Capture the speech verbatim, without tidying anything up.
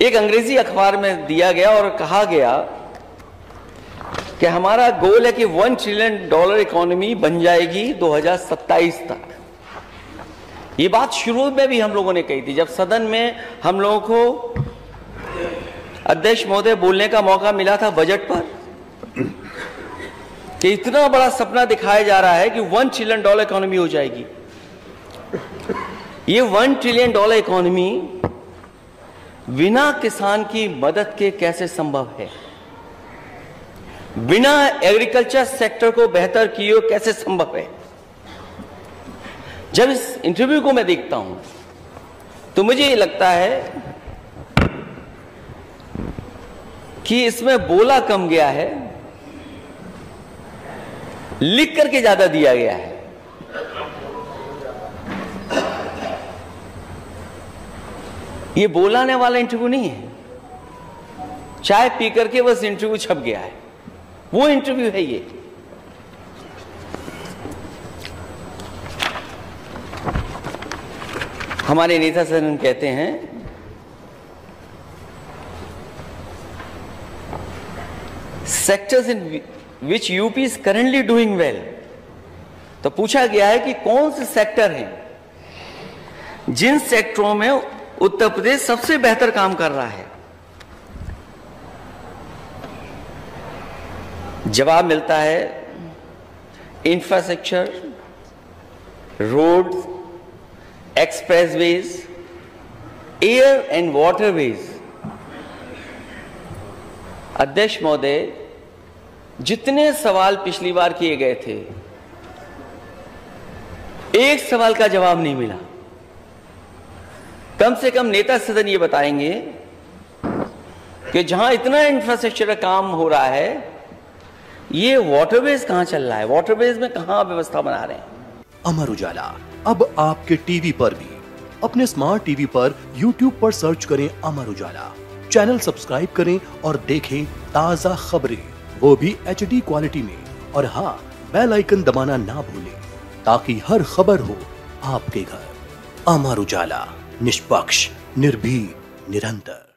एक अंग्रेजी अखबार में दिया गया और कहा गया कि हमारा गोल है कि वन ट्रिलियन डॉलर इकोनॉमी बन जाएगी दो हज़ार सत्ताईस तक। ये बात शुरू में भी हम लोगों ने कही थी, जब सदन में हम लोगों को अध्यक्ष महोदय बोलने का मौका मिला था बजट पर, कि इतना बड़ा सपना दिखाया जा रहा है कि वन ट्रिलियन डॉलर इकोनॉमी हो जाएगी। ये वन ट्रिलियन डॉलर इकोनॉमी बिना किसान की मदद के कैसे संभव है, बिना एग्रीकल्चर सेक्टर को बेहतर किए कैसे संभव है। जब इस इंटरव्यू को मैं देखता हूं तो मुझे ये लगता है कि इसमें बोला कम गया है, लिख करके ज्यादा दिया गया है। ये बोलाने वाला इंटरव्यू नहीं है, चाय पी करके बस इंटरव्यू छप गया है, वो इंटरव्यू है ये। हमारे नेता सदन कहते हैं sectors in which UP is currently doing well. तो पूछा गया है कि कौन से सेक्टर हैं जिन सेक्टरों में उत्तर प्रदेश सबसे बेहतर काम कर रहा है। जवाब मिलता है infrastructure, road, expressways, air and waterways. अध्यक्ष महोदय, जितने सवाल पिछली बार किए गए थे, एक सवाल का जवाब नहीं मिला। कम से कम नेता सदन ये बताएंगे कि जहां इतना इंफ्रास्ट्रक्चर का काम हो रहा है, ये वाटरवेज कहां चल रहा है, वाटरवेज में कहां व्यवस्था बना रहे हैं। अमर उजाला अब आपके टीवी पर भी। अपने स्मार्ट टीवी पर यूट्यूब पर सर्च करें अमर उजाला, चैनल सब्सक्राइब करें और देखें ताजा खबरें, वो भी एच डी क्वालिटी में। और हाँ, बेल आइकन दबाना ना भूलें ताकि हर खबर हो आपके घर। अमर उजाला, निष्पक्ष, निर्भीक, निरंतर।